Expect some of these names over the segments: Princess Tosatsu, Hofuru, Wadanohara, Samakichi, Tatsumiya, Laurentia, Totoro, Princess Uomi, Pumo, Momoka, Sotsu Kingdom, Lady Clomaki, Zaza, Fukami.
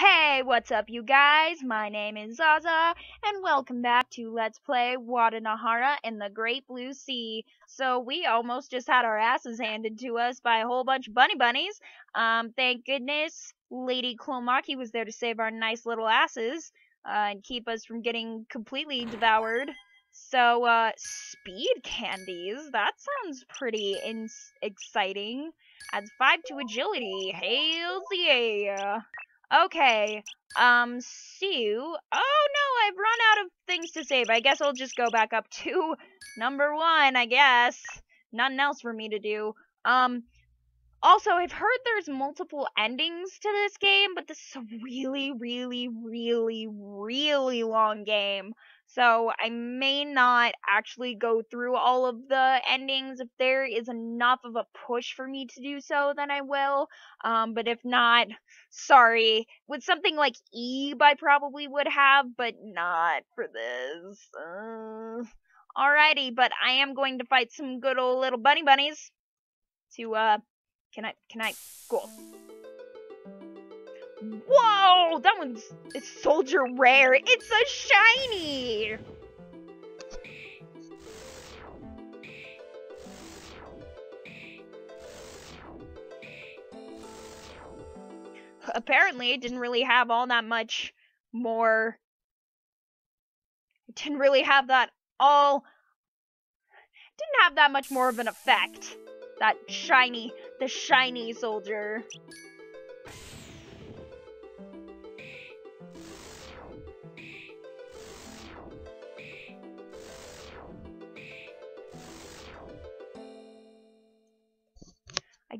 Hey, what's up you guys? My name is Zaza, and welcome back to Let's Play Wadanohara and the Great Blue Sea. So we almost just had our asses handed to us by a whole bunch of bunny bunnies. Thank goodness Lady Clomaki was there to save our nice little asses, and keep us from getting completely devoured. So, speed candies, that sounds pretty exciting. Adds 5 to agility, hails yeah! Okay, so, oh no, I've run out of things to save. I guess I'll just go back up to number 1, I guess. Nothing else for me to do. Also, I've heard there's multiple endings to this game, but this is a really, really, really, really long game. So I may not actually go through all of the endings. If there is enough of a push for me to do so, then I will. But if not, sorry. With something like Ebe, I probably would have, but not for this. Alrighty, but I am going to fight some good old little bunny bunnies. To, can I? Cool. Whoa, that one's, it's soldier rare. It's a shiny. Apparently, it didn't really have all that much more. It didn't really have that all. Didn't have that much more of an effect. That shiny, the shiny soldier.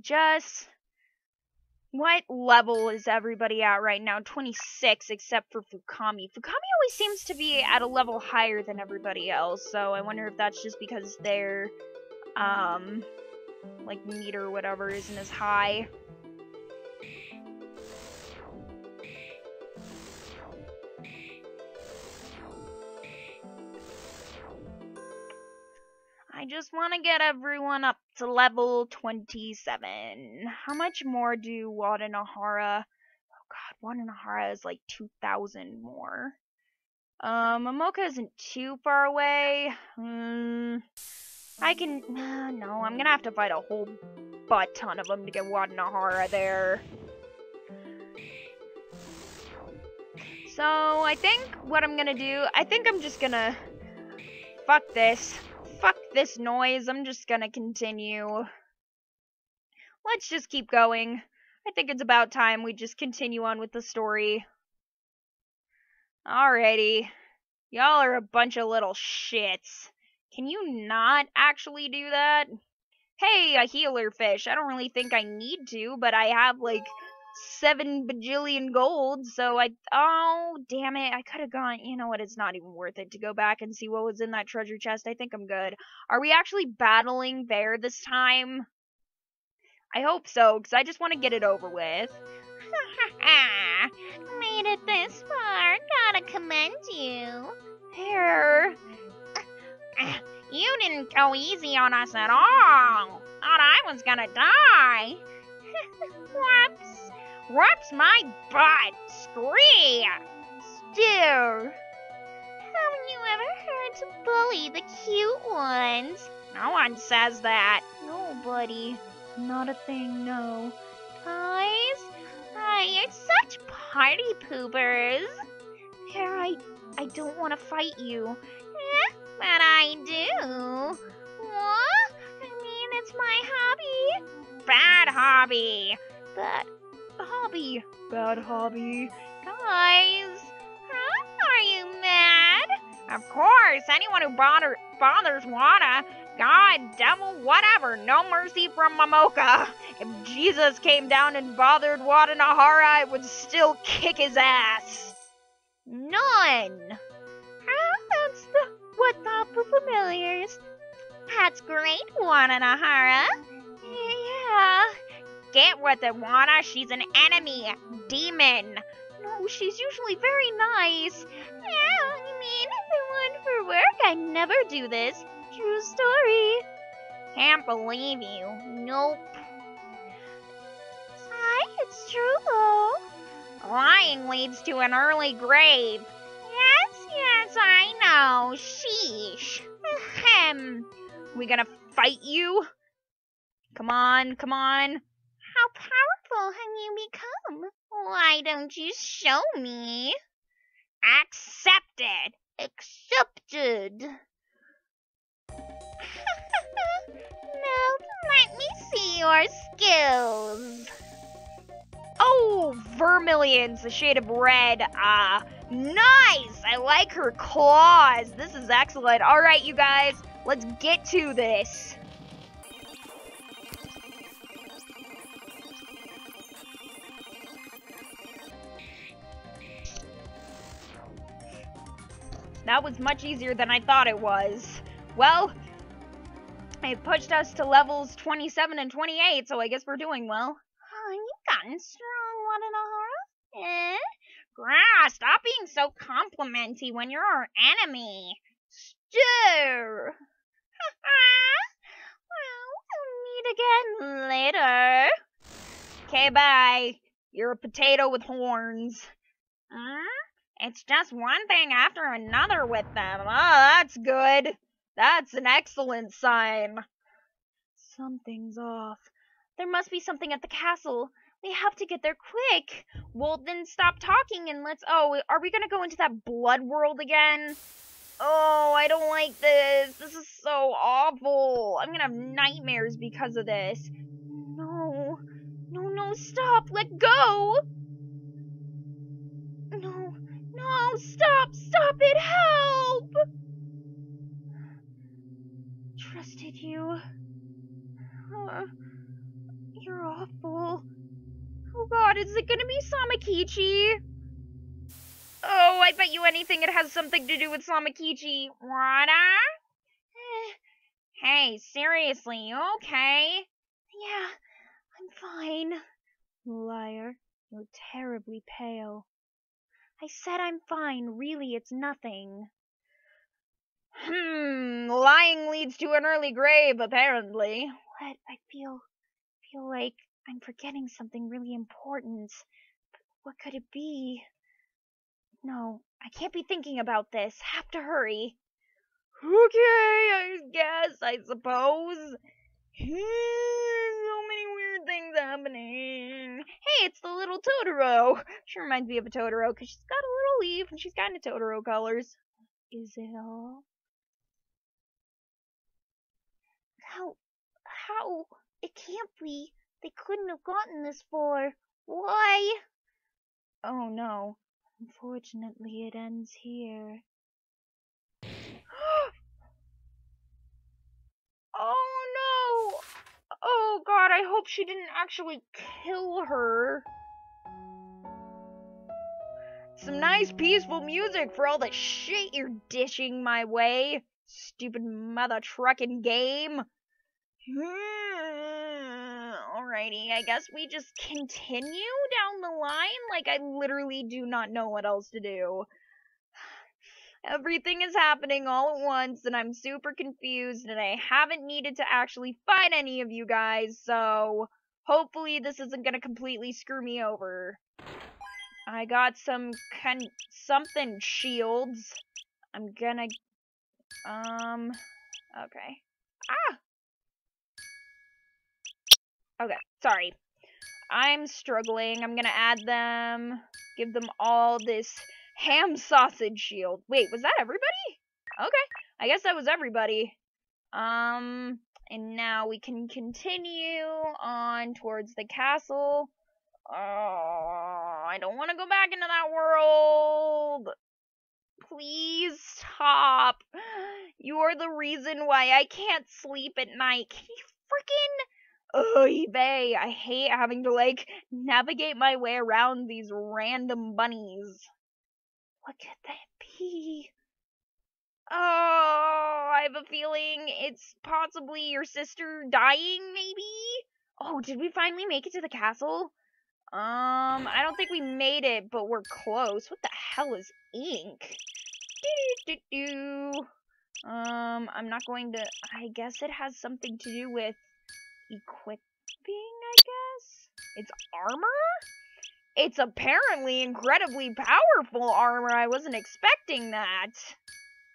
Just what level is everybody at right now? 26, except for Fukami. Fukami always seems to be at a level higher than everybody else, so I wonder if that's just because their like meter or whatever isn't as high. I just want to get everyone up to level 27. How much more do Wadanohara... Oh god, Wadanohara is like 2,000 more. Momoka isn't too far away. I can... no, I'm gonna have to fight a whole butt ton of them to get Wadanohara there. So, I think what I'm gonna do... I think I'm just gonna... Fuck this. Fuck this noise, I'm just gonna continue. Let's just keep going. I think it's about time we just continue on with the story. Alrighty. Y'all are a bunch of little shits. Can you not actually do that? Hey, a healer fish. I don't really think I need to, but I have like 7 bajillion gold, so I... Oh, damn it. I could have gone... You know what? It's not even worth it to go back and see what was in that treasure chest. I think I'm good. Are we actually battling bear this time? I hope so, because I just want to get it over with. Made it this far. Gotta commend you. Bear. You didn't go easy on us at all. Thought I was gonna die. Whoops. Whoops my butt! Scream! Stew! Have you ever heard to bully the cute ones? No one says that. Nobody. Not a thing, no. Guys? Hi, you're such party poopers. Here, I don't want to fight you. Eh, but I do. What? I mean, it's my hobby. Bad hobby. But... hobby. Bad hobby. Guys, huh? Are you mad? Of course, anyone who bothers Wada, God, devil, whatever, no mercy from Momoka. If Jesus came down and bothered Wadanohara, I would still kick his ass. None. Huh? That's what the familiars. That's great, Wadanohara. Yeah. Get with it, Wada. She's an enemy. Demon. No, she's usually very nice. Yeah, I mean, if it weren't for work, I'd never do this. True story. Can't believe you. Nope. Hi, it's true, though. Lie crying leads to an early grave. Yes, I know. Sheesh. Ahem. We gonna fight you? Come on, come on. How powerful have you become? Why don't you show me? Accepted. Accepted. Now, let me see your skills. Oh, Vermilion's a shade of red. Nice! I like her claws. This is excellent. All right, you guys, let's get to this. That was much easier than I thought it was. Well, it pushed us to levels 27 and 28, so I guess we're doing well. Oh, you've gotten strong, Wadanohara. Eh? Grah, stop being so complimenty when you're our enemy. Stir. Well, we'll meet again later. Okay, bye. You're a potato with horns. It's just one thing after another with them. Oh, that's good. That's an excellent sign. Something's off. There must be something at the castle. We have to get there quick. Well, then stop talking and let's... Oh, are we going to go into that blood world again? Oh, I don't like this. This is so awful. I'm going to have nightmares because of this. No. No, no, stop. Let go. No. No, stop. Stop it. Help. Trusted you. You're awful. Oh god, is it gonna be Samakichi? Oh, I bet you anything it has something to do with Samakichi. Wada? Hey, seriously, you okay? Yeah, I'm fine. Liar, you're terribly pale. I said I'm fine, really it's nothing. Lying leads to an early grave, apparently. What? I feel like I'm forgetting something really important. But what could it be? No, I can't be thinking about this. Have to hurry. Okay, I guess, I suppose. So many weird things happening. Hey, it's the little Totoro. She reminds me of a Totoro because she's got a little leaf and she's kind of Totoro colors. Is it all? How? It can't be. They couldn't have gotten this far. Why? Oh no. Unfortunately, it ends here. Oh no! Oh god, I hope she didn't actually kill her. Some nice peaceful music for all the shit you're dishing my way. Stupid mother truckin' game. Alrighty, I guess we just continue down the line. Like, I literally do not know what else to do. Everything is happening all at once, and I'm super confused, and I haven't needed to actually fight any of you guys, so hopefully this isn't gonna completely screw me over. I got some something shields. I'm gonna... okay. Ah! Okay, sorry. I'm struggling. I'm gonna add them. Give them all this ham sausage shield. Wait, was that everybody? Okay, I guess that was everybody. And now we can continue on towards the castle. Oh, I don't want to go back into that world. Please stop. You're the reason why I can't sleep at night. Can you freaking... Oy vey, I hate having to, like, navigate my way around these random bunnies. What could that be? Oh, I have a feeling it's possibly your sister dying, maybe? Oh, did we finally make it to the castle? I don't think we made it, but we're close. What the hell is ink? I'm not going to... I guess it has something to do with... equipping, I guess? It's armor? It's apparently incredibly powerful armor. I wasn't expecting that.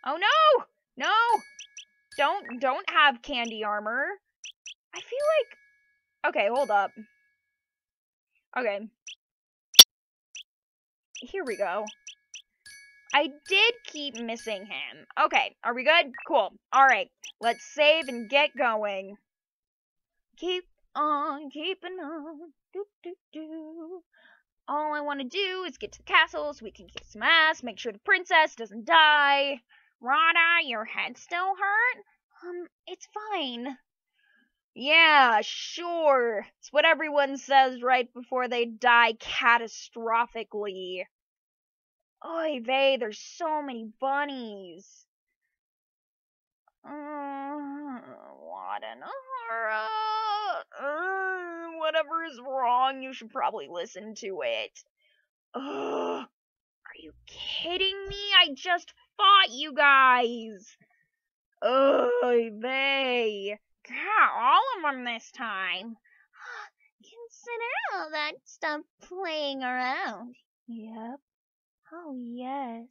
Oh no! No! Don't have candy armor. I feel like... Okay, hold up. Okay. Here we go. I did keep missing him. Okay, are we good? Cool. Alright, let's save and get going. Keep on keeping on. Doo, doo, doo. All I want to do is get to the castle so we can kick some ass, make sure the princess doesn't die. Rada, your head still hurt? It's fine. Yeah, sure. It's what everyone says right before they die catastrophically. Oy vey, there's so many bunnies. Wadanohara. Whatever is wrong, you should probably listen to it. Ugh. Are you kidding me? I just fought you guys. Oy vey. God, all of them this time. Consider all that stuff playing around. Yep. Oh, yes.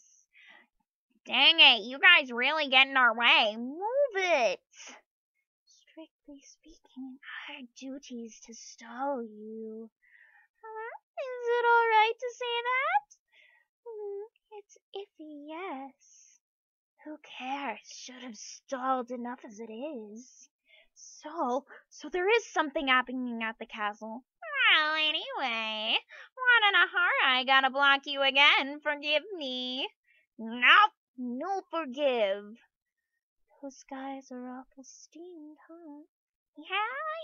Dang it, you guys really get in our way. Move it. Strictly speaking, our duties to stall you. Is it alright to say that? It's iffy, yes. Who cares? Should have stalled enough as it is. So there is something happening at the castle. Well, anyway, Wadanohara, I gotta block you again. Forgive me. Nope, no forgive. Those guys are awful steamed, huh?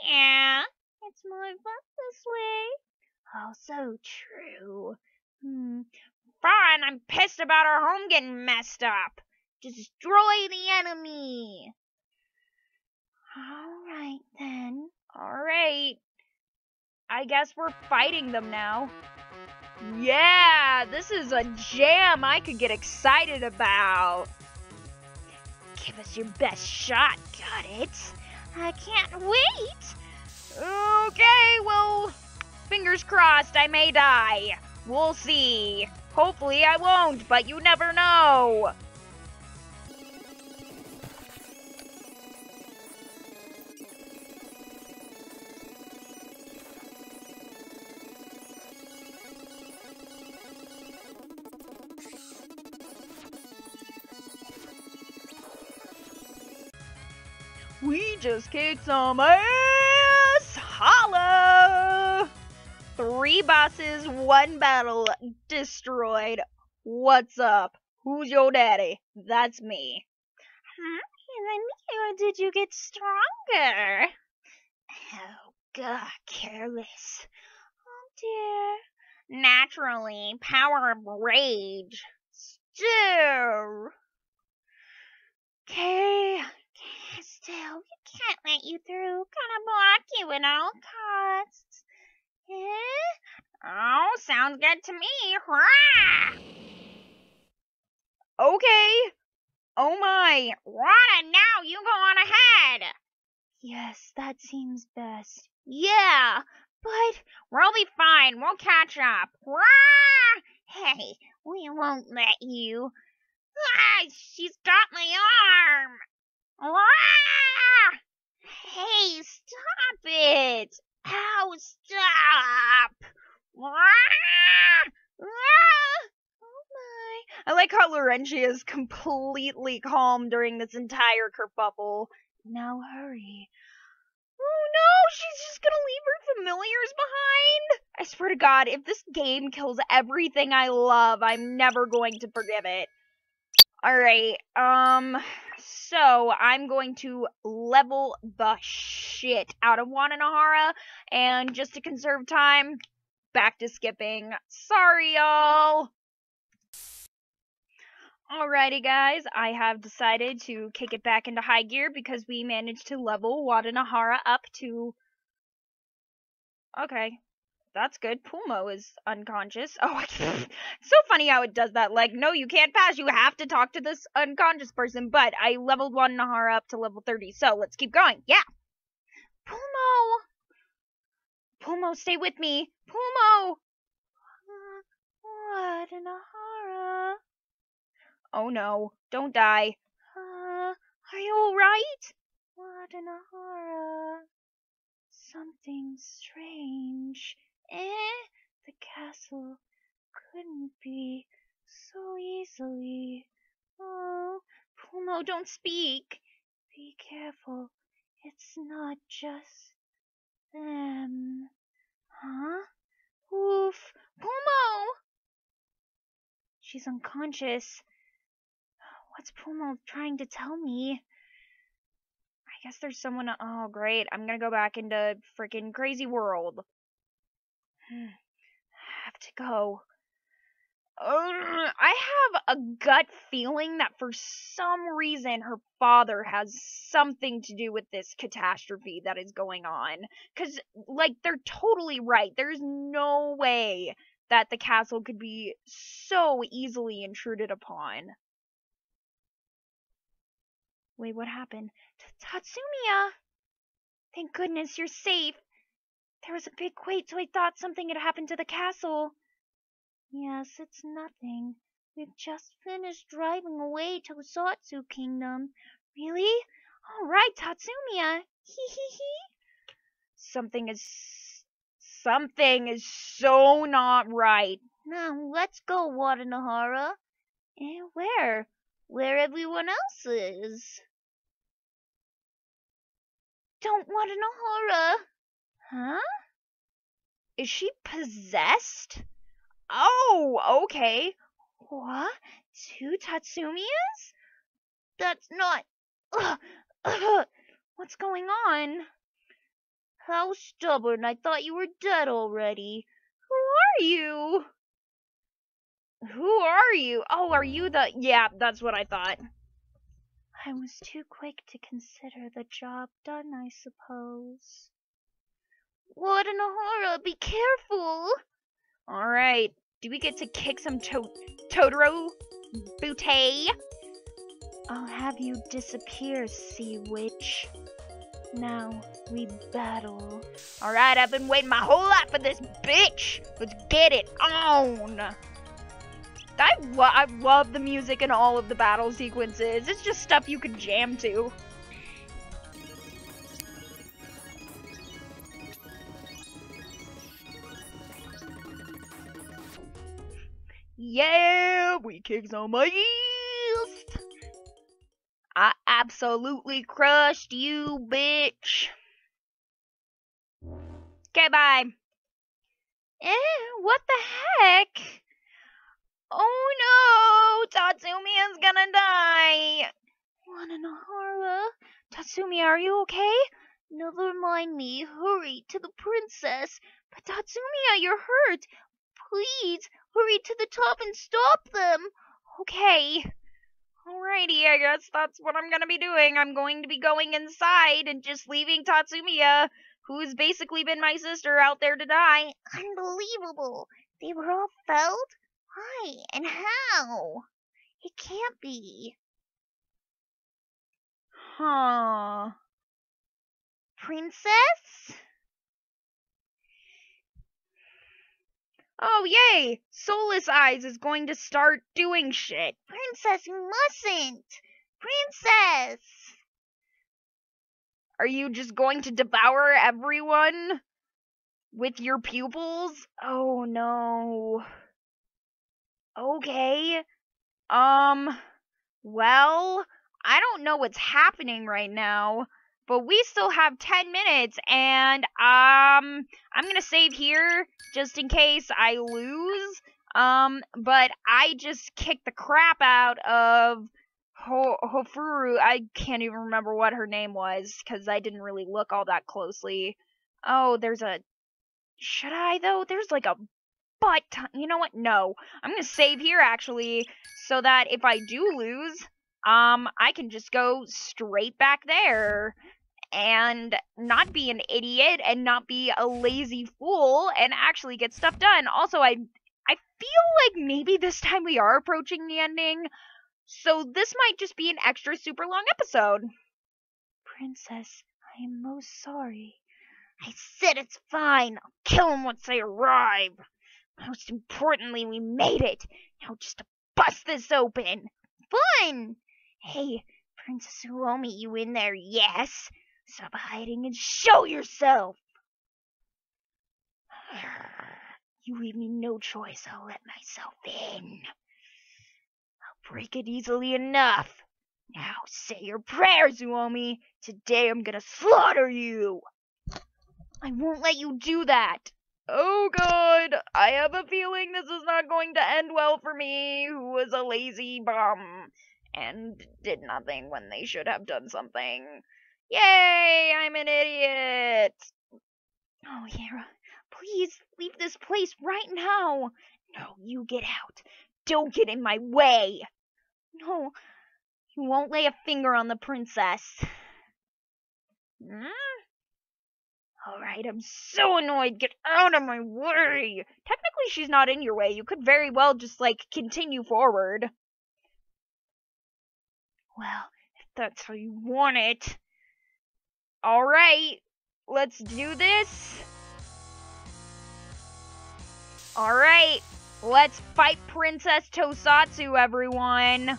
Yeah. It's more fun this way. Oh, so true. Fine, I'm pissed about our home getting messed up. Destroy the enemy. Alright then. Alright. I guess we're fighting them now. Yeah, this is a jam I could get excited about. Give us your best shot, got it? I can't wait. Okay, well, fingers crossed I may die. We'll see. Hopefully I won't, but you never know. We just kicked some ass! Holla! 3 bosses, 1 battle, destroyed. What's up? Who's your daddy? That's me. Huh? Is it me, or did you get stronger? Oh, God, careless. Oh, dear. Naturally, power of rage. Stir! Okay... Still, we can't let you through. Gotta block you at all costs. Eh? Oh, sounds good to me. Hurrah! Okay. Oh my. Rana, now you go on ahead. Yes, that seems best. Yeah, but we'll be fine. We'll catch up. Hurrah! Hey, we won't let you. Ah, she's got my arm. Ah! Hey, stop it! Ow, stop! Ah! Ah! Oh my! I like how Laurentia is completely calm during this entire kerfuffle. Now hurry! Oh no, she's just gonna leave her familiars behind! I swear to God, if this game kills everything I love, I'm never going to forgive it. Alright, so I'm going to level the shit out of Wadanohara, and just to conserve time, back to skipping. Sorry, y'all! Alrighty, guys, I have decided to kick it back into high gear because we managed to level Wadanohara up to... Okay. That's good. Puma is unconscious. Oh, so funny how it does that. Like, no, you can't pass. You have to talk to this unconscious person. But I leveled Wadanohara up to level 30, so let's keep going. Yeah. Pumo. Pumo, stay with me. Pumo. Oh no, don't die. Are you alright? Wadanohara. Something strange. The castle couldn't be so easily. Oh, Pumo, don't speak. Be careful. It's not just them. Huh? Oof. Pumo! She's unconscious. What's Pumo trying to tell me? I guess there's someone. Oh, great. I'm gonna go back into freaking crazy world. I have to go. I have a gut feeling that for some reason her father has something to do with this catastrophe that is going on. Because, like, they're totally right. There's no way that the castle could be so easily intruded upon. Wait, what happened? Tatsumiya! Thank goodness you're safe. There was a big quake, so I thought something had happened to the castle. Yes, it's nothing. We've just finished driving away to Sotsu Kingdom. Really? All right, Tatsumiya. Hee hee hee. Something is so not right. Now let's go, Wadanohara. And where? Where everyone else is. Don't, Wadanohara. Huh? Is she possessed? Oh, okay. What? Two Tatsumiyas? That's not... What's going on? How stubborn. I thought you were dead already. Who are you? Who are you? Oh, are you the... Yeah, that's what I thought. I was too quick to consider the job done, I suppose. Wadanohara, be careful! Alright, do we get to kick some Totoro booty? I'll have you disappear, sea witch. Now, we battle. Alright, I've been waiting my whole life for this bitch! Let's get it on! I love the music in all of the battle sequences. It's just stuff you can jam to. Yeah, we kicked some ass. I absolutely crushed you, bitch. Okay, bye. What the heck? Oh no, Tatsumiya's gonna die. Wadanohara, Tatsumiya, are you okay? Never mind me. Hurry to the princess. But Tatsumiya, you're hurt. Please. Hurry to the top and stop them! Okay. Alrighty, I guess that's what I'm gonna be doing. I'm going to be going inside and just leaving Tatsumiya, who's basically been my sister, out there to die. Unbelievable! They were all felled? Why? And how? It can't be. Huh. Princess? Oh, yay! Soulless Eyes is going to start doing shit. Princess, you mustn't! Princess! Are you just going to devour everyone with your pupils? Oh, no. Okay. Well, I don't know what's happening right now, but we still have 10 minutes, and, I'm gonna save here, just in case I lose, but I just kicked the crap out of Hofuru. I can't even remember what her name was, because I didn't really look all that closely. Oh, there's a, should I, though? There's, like, a butt ton, you know what, no, I'm gonna save here, actually, so that if I do lose, I can just go straight back there and not be an idiot and not be a lazy fool and actually get stuff done. Also, I feel like maybe this time we are approaching the ending, so this might just be an extra super long episode. Princess, I am most sorry. I said it's fine. I'll kill him once I arrive. Most importantly, we made it. Now just to bust this open. fun! Hey, Princess Uomi, you in there? Yes! Stop hiding and show yourself! You leave me no choice, I'll let myself in. I'll break it easily enough. Now say your prayers, Uomi. Today I'm gonna slaughter you. I won't let you do that. Oh god, I have a feeling this is not going to end well for me, who was a lazy bum and did nothing when they should have done something. Yay, I'm an idiot. Oh, Hera, please leave this place right now. No, you get out. Don't get in my way. No, you won't lay a finger on the princess. Hmm? Alright, I'm so annoyed. Get out of my way. Technically, she's not in your way. You could very well just, like, continue forward. Well, if that's how you want it. Alright, let's do this. Alright, let's fight Princess Tosatsu, everyone.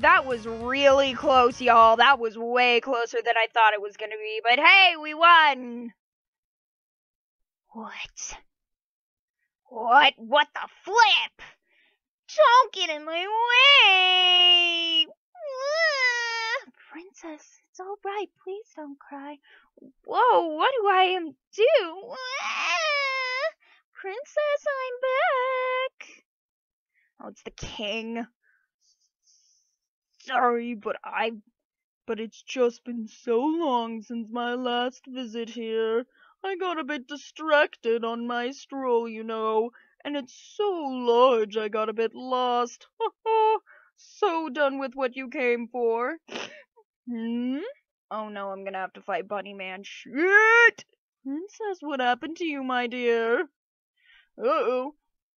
That was really close, y'all. That was way closer than I thought it was gonna be, but hey, we won! What? What? What the flip? Don't get in my way! Princess, it's alright. Please don't cry. Whoa, what do I do? Princess, I'm back! Oh, it's the king. Sorry, but it's just been so long since my last visit here. I got a bit distracted on my stroll, you know, and it's so large I got a bit lost. So done with what you came for. Hmm? Oh no, I'm gonna have to fight Bunny Man. Shit! Princess, what happened to you, my dear? Uh-oh.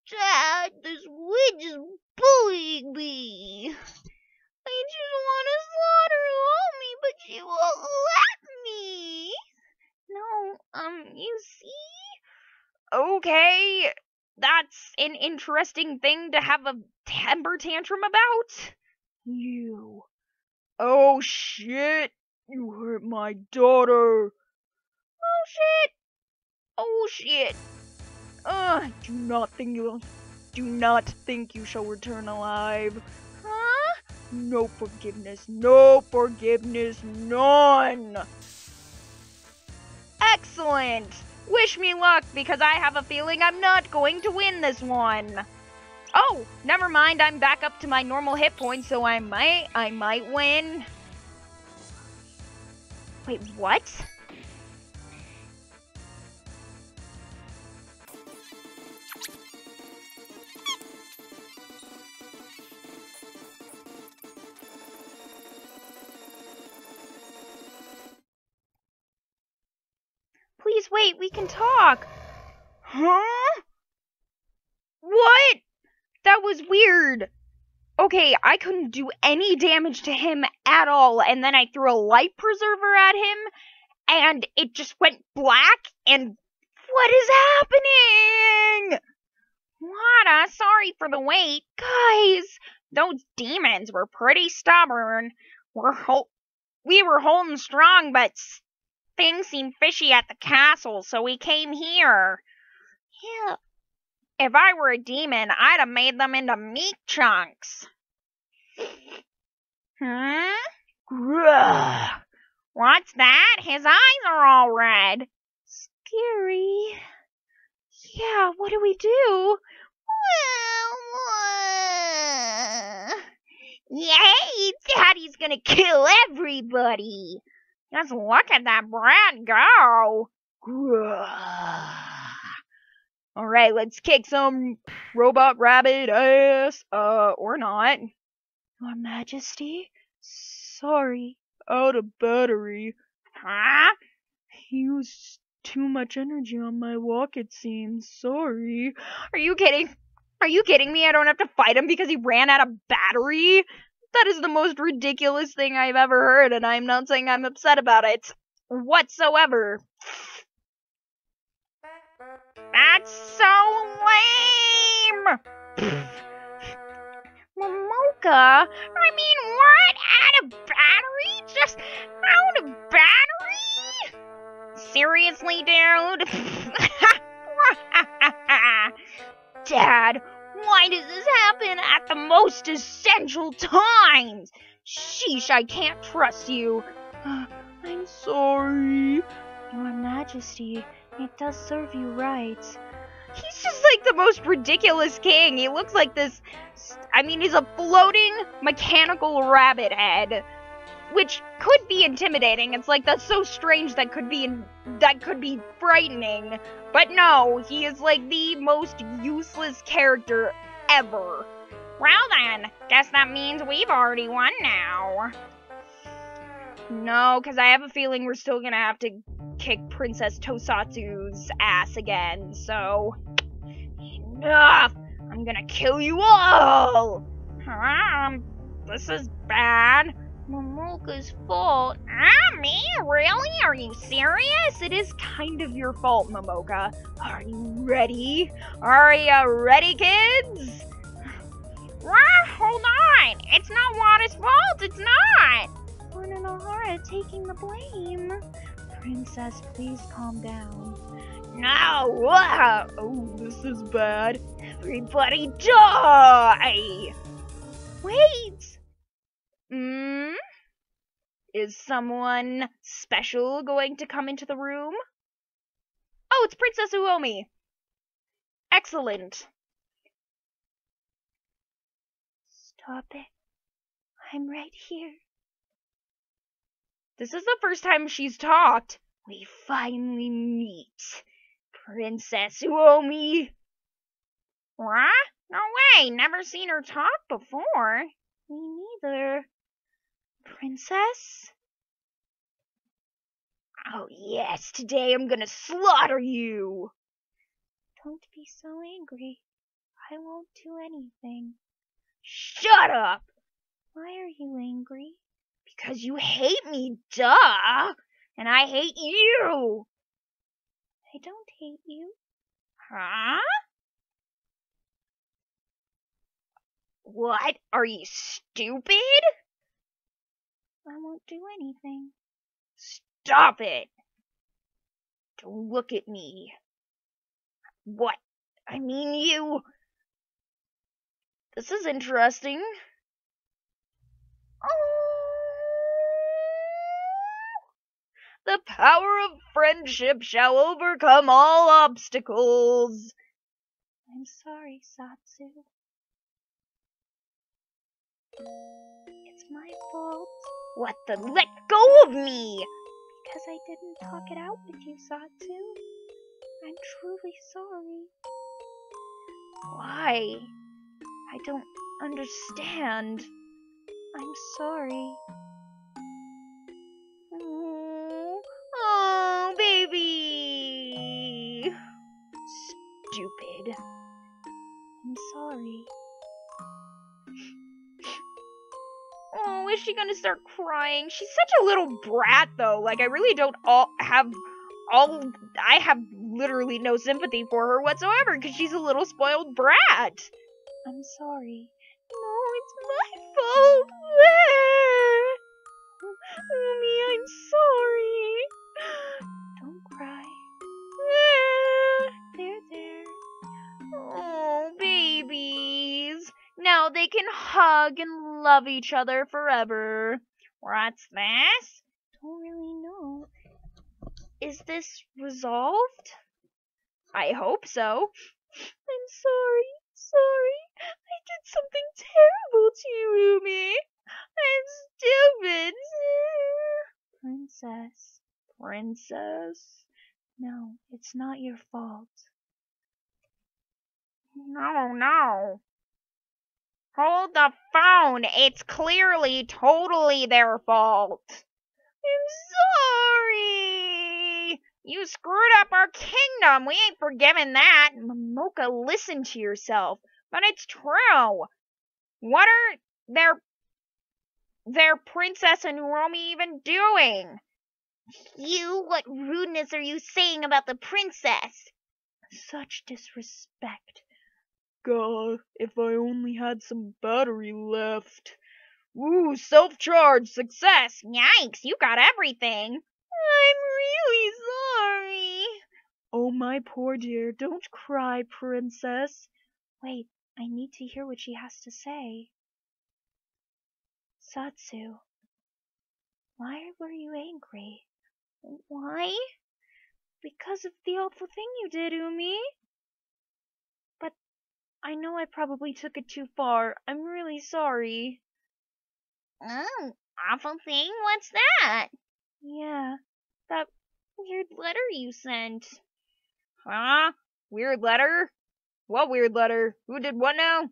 Dad, this witch is bullying me. I just want to slaughter Uomi, but she won't let me. No, you see? Okay, that's an interesting thing to have a temper tantrum about. You. Oh, shit. You hurt my daughter. Oh, shit. Oh, shit. Do not think you shall return alive. No forgiveness, no forgiveness, none! Excellent! Wish me luck, because I have a feeling I'm not going to win this one. Oh, never mind, I'm back up to my normal hit points, so I might win. Wait, what? Please wait, we can talk. Huh? What? That was weird. Okay, I couldn't do any damage to him at all, and then I threw a life preserver at him, and it just went black, and what is happening? Wada, sorry for the wait. Guys, those demons were pretty stubborn. We were holding strong, but things seemed fishy at the castle, so we came here. Yeah. If I were a demon, I'd have made them into meat chunks. Hmm? Grrr. What's that? His eyes are all red. Scary. Yeah, what do we do? Yay, Daddy's gonna kill everybody. Just look at that brat go! Alright, let's kick some robot rabbit ass, or not. Your Majesty? Sorry, out of battery. Huh? I used too much energy on my walk, it seems. Sorry. Are you kidding? Are you kidding me? I don't have to fight him because he ran out of battery? That is the most ridiculous thing I've ever heard, and I'm not saying I'm upset about it whatsoever. That's so lame! Momoka? I mean, what? Out of battery? Just out of battery? Seriously, dude? Dad, why does this happen at the most essential times? Sheesh, I can't trust you. I'm sorry. Your Majesty, it does serve you right. He's just like the most ridiculous king. He looks like this... I mean, he's a floating mechanical rabbit head, which could be intimidating. It's like, that's so strange, that could be frightening. But no, he is like the most useless character ever. Well then, guess that means we've already won now. No, because I have a feeling we're still gonna have to kick Princess Tosatsu's ass again, so... Enough! I'm gonna kill you all! This is bad. Momoka's fault. Ah, me? Really? Are you serious? It is kind of your fault, Momoka. Are you ready? Are you ready, kids? Ah, hold on! It's not Wada's fault! It's not! Wadanohara taking the blame. Princess, please calm down. No! Oh, this is bad. Everybody die! Wait! Is someone special going to come into the room? Oh, it's Princess Uomi. Excellent. Stop it. I'm right here. This is the first time she's talked. We finally meet. Princess Uomi. What? No way, never seen her talk before. Me neither. Princess? Oh yes, today I'm gonna slaughter you! Don't be so angry. I won't do anything. Shut up! Why are you angry? Because you hate me, duh! And I hate you! I don't hate you. Huh? What? Are you stupid? I won't do anything. Stop it! Don't look at me. What? I mean you! This is interesting. Oh! The power of friendship shall overcome all obstacles! I'm sorry, Sotsu. It's my fault. What the? Let go of me! Because I didn't talk it out with you, Sotsu. I'm truly sorry. Why? I don't understand. I'm sorry. Oh, baby! Stupid. I'm sorry. Oh, is she gonna start crying? She's such a little brat, though. Like, I really don't I have literally no sympathy for her whatsoever, because she's a little spoiled brat. I'm sorry. No, it's my fault. Umi, I'm sorry. Don't cry. There, there. Oh, babies. Now they can hug and love each other forever. What's this? Don't really know. Is this resolved? I hope so. I'm sorry, sorry. I did something terrible to you, Umi. I'm stupid. Princess. Princess. No, it's not your fault. No, no. Hold the phone! It's clearly totally their fault! I'm sorry! You screwed up our kingdom! We ain't forgiving that! Momoka, listen to yourself! But it's true! What are their their Princess and Uomi even doing? You, what rudeness are you saying about the princess? Such disrespect. God, if I only had some battery left. Ooh, self-charge, success. Yikes, you got everything. I'm really sorry. Oh, my poor dear, don't cry, princess. Wait, I need to hear what she has to say. Satsu, why were you angry? Why? Because of the awful thing you did, Uomi. But I know I probably took it too far. I'm really sorry. Oh, awful thing? What's that? Yeah, that weird letter you sent. Huh? Weird letter? What weird letter? Who did what now?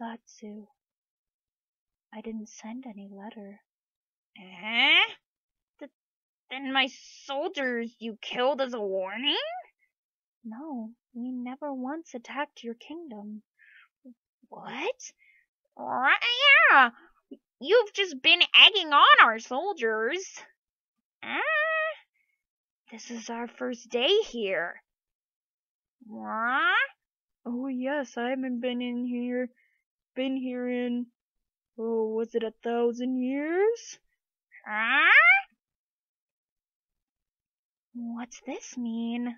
Satsu. I didn't send any letter. Eh? Then my soldiers you killed as a warning? No, we never once attacked your kingdom. What? Yeah! You've just been egging on our soldiers. This is our first day here. What? Oh yes, I haven't been here in, oh, was it 1,000 years? Huh? What's this mean?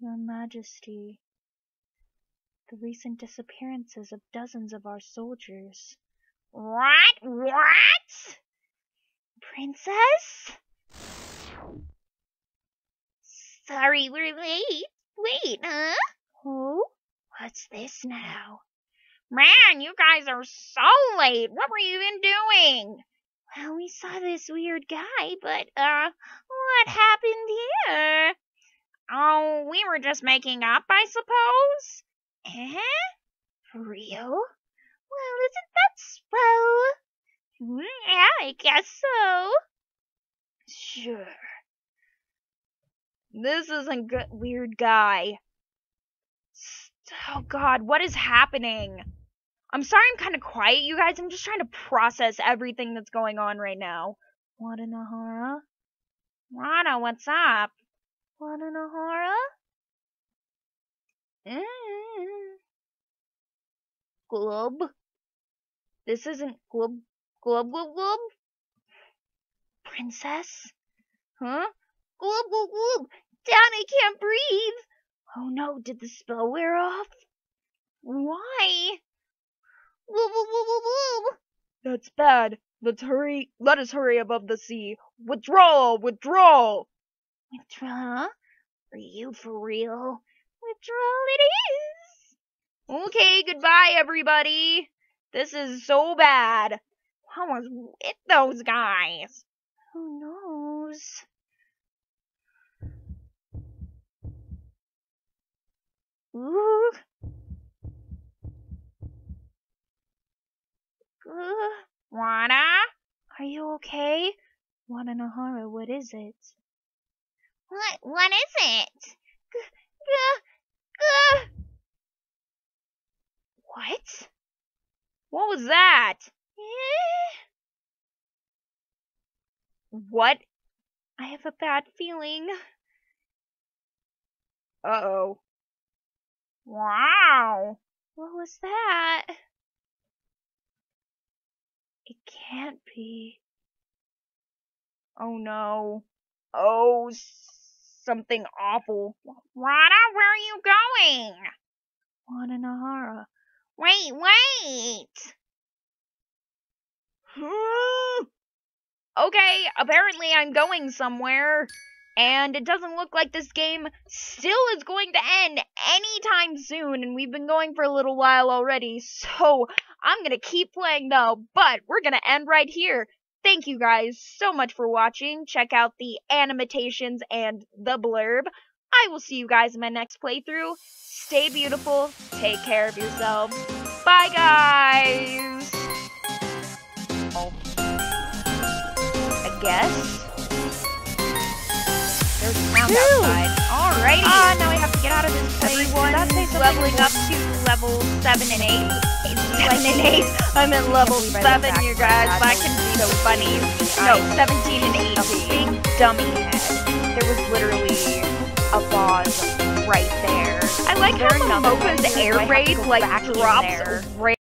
Your Majesty, the recent disappearances of dozens of our soldiers. What? What? Princess? Sorry, we're late. Wait, huh? Who? What's this now? Man, you guys are so late. What were you even doing? Well, we saw this weird guy, but, what happened here? Oh, we were just making up, I suppose? Eh? For real? Well, isn't that swell? Yeah, I guess so. Sure. This isn't good, weird guy. Oh, God, what is happening? I'm sorry I'm kind of quiet, you guys. I'm just trying to process everything that's going on right now. Wadanohara? Wada, what's up? Wadanohara? Glub? This isn't glub, glub, glub, glub? Princess? Huh? Glub, glub, glub! Down, I can't breathe! Oh no, did the spell wear off? Why? Woob, woob, woob, woob. That's bad. Let's hurry. Let us hurry above the sea. Withdrawal! Withdrawal! Withdrawal? Are you for real? Withdrawal it is! Okay, goodbye everybody! This is so bad. What was with those guys? Who knows? Ooh. Wada? Are you okay? Wadanohara, what is it? What is it? What? What was that? What? I have a bad feeling. Uh-oh. Wow! What was that? It can't be. Oh no. Oh, something awful. Wada, where are you going? Wadanohara. Wait, wait! Okay, apparently I'm going somewhere. And it doesn't look like this game still is going to end anytime soon. And we've been going for a little while already. So I'm going to keep playing though. But we're going to end right here. Thank you guys so much for watching. Check out the animations and the blurb. I will see you guys in my next playthrough. Stay beautiful. Take care of yourselves. Bye guys. Oh. I guess. Sound outside. Alrighty. Now we have to get out of this place. Everyone's leveling up to level 7 and 8. I'm at level 7, you guys, but I can be so funny. No, 17 and 18. A big dummy head. There was literally a boss right there. I like how Momoka's air raid like drops right